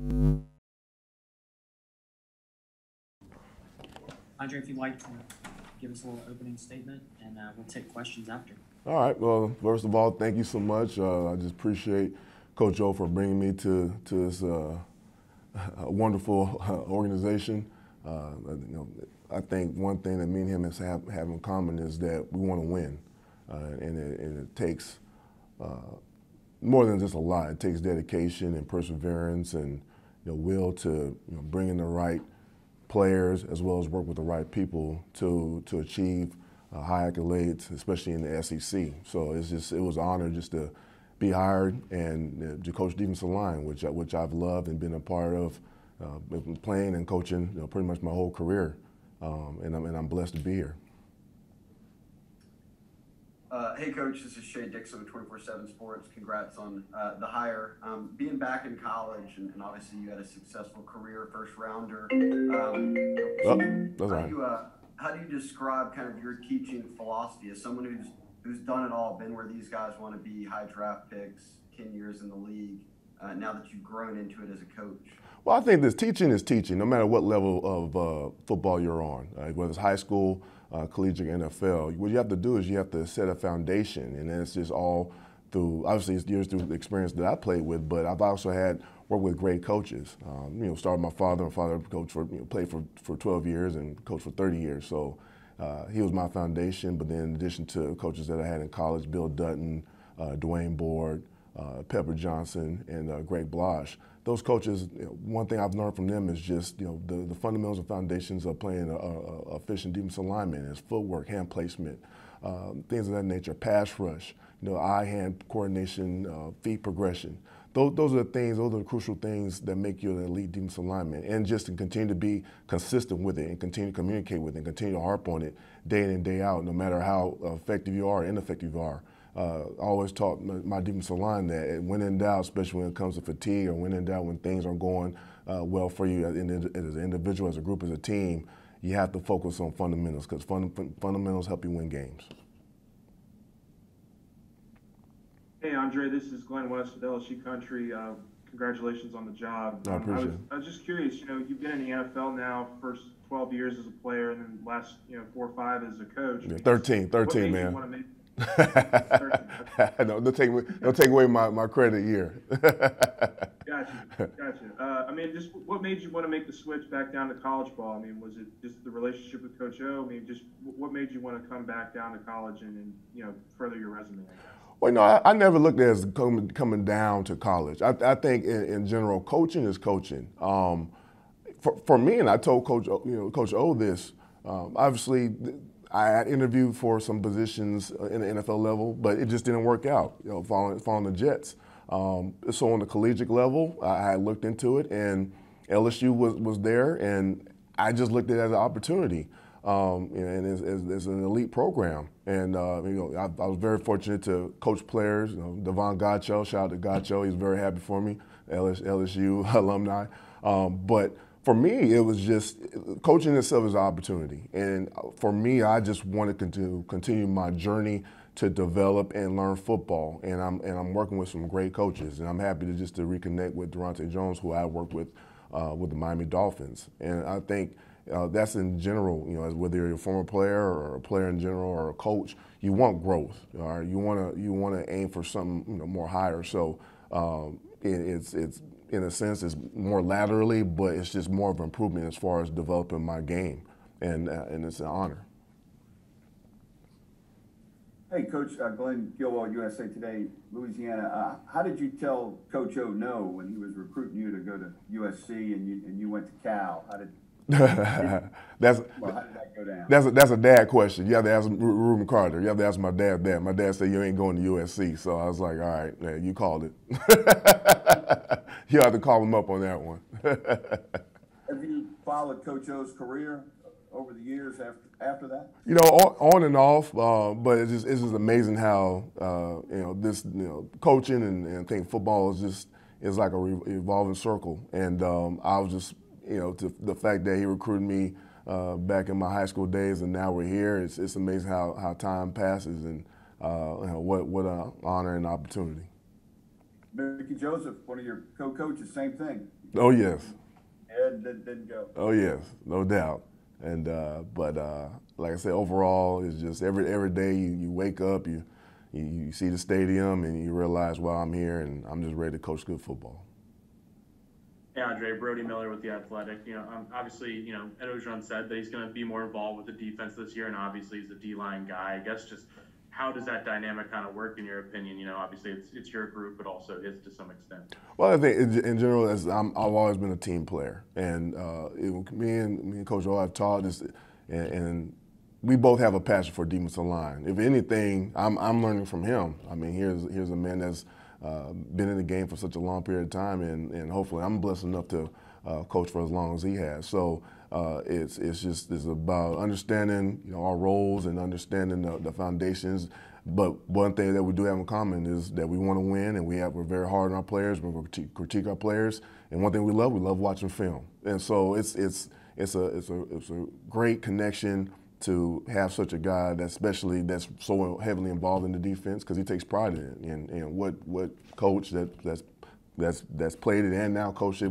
Andre, if you'd like to give us a little opening statement, and we'll take questions after. All right. Well, first of all, thank you so much. I just appreciate Coach O for bringing me to this wonderful organization. I think one thing that me and him have in common is that we want to win, and it takes more than just a lot. It takes dedication and perseverance and the will to bring in the right players, as well as work with the right people to achieve high accolades, especially in the SEC. So it was an honor just to be hired and to coach defensive line, which I've loved and been a part of, playing and coaching pretty much my whole career, and I'm blessed to be here. Hey, Coach, this is Shea Dixon with 24/7 Sports. Congrats on the hire. Being back in college, and obviously you had a successful career, first rounder. How do you describe kind of your teaching philosophy as someone who's done it all, been where these guys want to be, high draft picks, 10 years in the league, now that you've grown into it as a coach? Well, I think this teaching is teaching, no matter what level of football you're on, whether it's high school, collegiate, NFL. What you have to do is you have to set a foundation, and it's just all through, obviously it's years through the experience that I played with, but I've also had worked with great coaches. Started my father coached for, played for 12 years and coached for 30 years, so he was my foundation. But then in addition to coaches that I had in college, Bill Dutton, Dwayne Board, Pepper Johnson, and Greg Blosh. Those coaches, one thing I've learned from them is just the fundamentals and foundations of playing a efficient defensive lineman, is footwork, hand placement, things of that nature, pass rush, eye-hand coordination, feet progression. Those are the things, those are the crucial things that make you an elite defensive lineman. And just to continue to be consistent with it and continue to communicate with it and continue to harp on it day in and day out, no matter how effective you are or ineffective you are. I always taught my defensive line that when in doubt, especially when it comes to fatigue or when in doubt when things aren't going well for you as an individual, as a group, as a team, you have to focus on fundamentals, because fundamentals help you win games. Hey, Andre, this is Glenn West with LSU Country. Congratulations on the job. I appreciate it. I was just curious, you've been in the NFL now first 12 years as a player and then the last 4 or 5 as a coach. Yeah, 13, man. What made you don't take away my credit here. Gotcha. I mean, just what made you want to make the switch back down to college ball? I mean, was it just the relationship with Coach O? I mean, just what made you want to come back down to college and further your resume? Well, I never looked at it as coming down to college. I think in general, coaching is coaching. For me, and I told Coach O this. Obviously, I interviewed for some positions in the NFL level, but it just didn't work out, following the Jets. So on the collegiate level, I looked into it, and LSU was there, and I just looked at it as an opportunity, and it's an elite program. And I was very fortunate to coach players, Devon Godchaux, shout out to Godchaux, he's very happy for me, LSU alumni. But for me, it was just coaching itself is an opportunity. And for me, I just wanted to continue my journey to develop and learn football. And I'm working with some great coaches. And I'm happy to reconnect with Durante Jones, who I worked with the Miami Dolphins. And I think that's in general, whether you're a former player or a player in general or a coach, you want growth. All right? You want to aim for something more higher. So it's in a sense, it's more laterally, but it's just more of an improvement as far as developing my game, and it's an honor. Hey, Coach, Glenn Gilwell, USA Today, Louisiana. How did you tell Coach O no when he was recruiting you to go to USC and you went to Cal? How did that go down? That's a dad question. You have to ask Reuben Carter. You have to ask my dad that. My dad said you ain't going to USC, so I was like, all right, man, you called it. You have to call him up on that one. Have you followed Coach O's career over the years after that? On and off, but it's just amazing how coaching and I think football is like a revolving circle, and I was just. To the fact that he recruited me back in my high school days, and now we're here. It's amazing how time passes, and what an honor and opportunity. Mickey Joseph, one of your co-coaches, same thing. Oh, yes. Ed didn't go. Oh, yes, no doubt. And like I said, overall, it's just every day you wake up, you see the stadium, and you realize, wow, I'm here, and I'm just ready to coach good football. Hey, Andre, Brody Miller with The Athletic. You know, obviously, you know, Ed Orgeron said that he's going to be more involved with the defense this year, and obviously he's a D-line guy. I guess just how does that dynamic kind of work in your opinion? You know, obviously it's your group, but also his to some extent. Well, I think in general, I've always been a team player, and me and Coach O have taught this, and we both have a passion for defensive line. If anything, I'm learning from him. I mean, here's a man that's been in the game for such a long period of time, and hopefully I'm blessed enough to coach for as long as he has. So it's about understanding, you know, our roles and understanding the foundations. But one thing that we do have in common is that we want to win, and we're very hard on our players. We're going to critique our players, and one thing we love watching film. And so it's a great connection to have such a guy that's so heavily involved in the defense, because he takes pride in it. And what coach that's played it and now coached it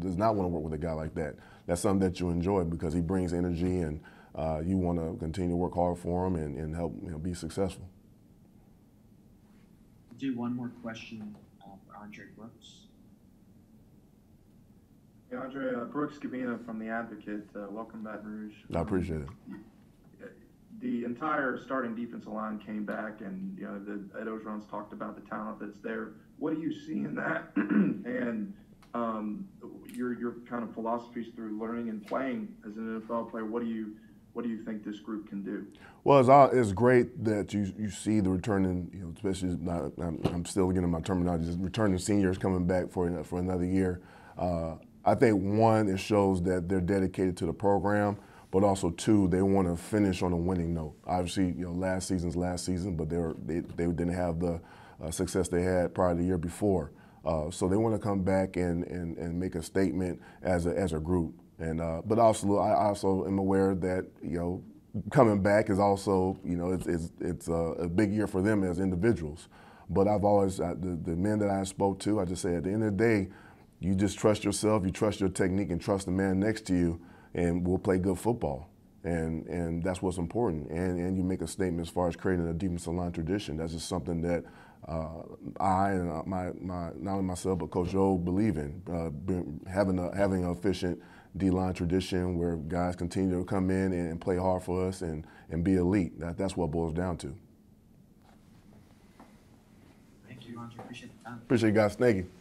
does not want to work with a guy like that? That's something that you enjoy, because he brings energy, and you want to continue to work hard for him and help, you know, be successful. I'll do one more question for Andre Brooks. Hey, Andre, Brooks Cabina from The Advocate. Welcome, Baton Rouge. I appreciate it. The entire starting defensive line came back, and you know, Ed Orgeron's talked about the talent that's there. What do you see in that, and your kind of philosophies through learning and playing as an NFL player? What do you think this group can do? Well, it's great that you see the returning, you know, especially I'm still getting my terminology, just returning seniors coming back for another year. I think, one, it shows that they're dedicated to the program, but also, two, they want to finish on a winning note. Obviously, you know, last season's last season, but they didn't have the success they had prior to the year before. So they want to come back and make a statement as a group. And but also, I also am aware that, you know, coming back is also, you know, it's a big year for them as individuals. But I've always the men that I spoke to, I just say at the end of the day, you just trust yourself, you trust your technique, and trust the man next to you, and we'll play good football. And that's what's important. And you make a statement as far as creating a defensive line tradition. That's just something that I and my not only myself but Coach O believe in. Having an efficient D-line tradition where guys continue to come in and play hard for us and be elite. That's what it boils down to. Thank you, Andre. Appreciate the time. Appreciate you guys. Thank you.